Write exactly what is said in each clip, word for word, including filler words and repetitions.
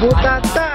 Butata.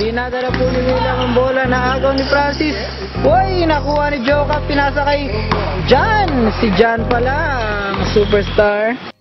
Dinadala po ni William ang bola na agaw ni Francis. Uy, nakuha ni Joe Cup, pinasa kay John. Si John pala ang superstar.